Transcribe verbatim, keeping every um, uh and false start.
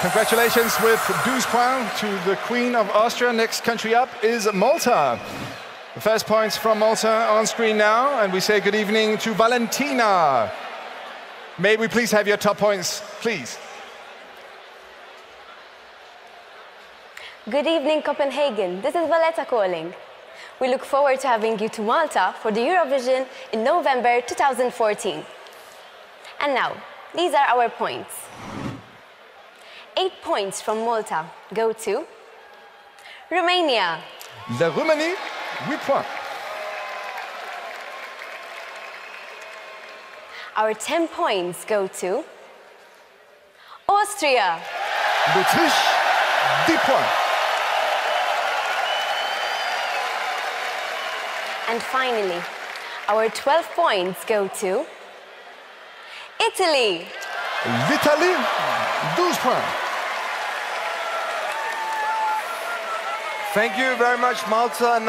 Congratulations with douze points to the Queen of Austria. Next country up is Malta. The first points from Malta on screen now, and we say good evening to Valentina. May we please have your top points, please. Good evening, Copenhagen. This is Valletta calling. We look forward to having you to Malta for the Eurovision in November two thousand fourteen. And now, these are our points. Eight points from Malta go to Romania. La Roumanie, huit points. Our ten points go to Austria. L'Autriche, dix points. And finally, our twelve points go to Italy. L'Italie, douze points. Thank you very much, Malta.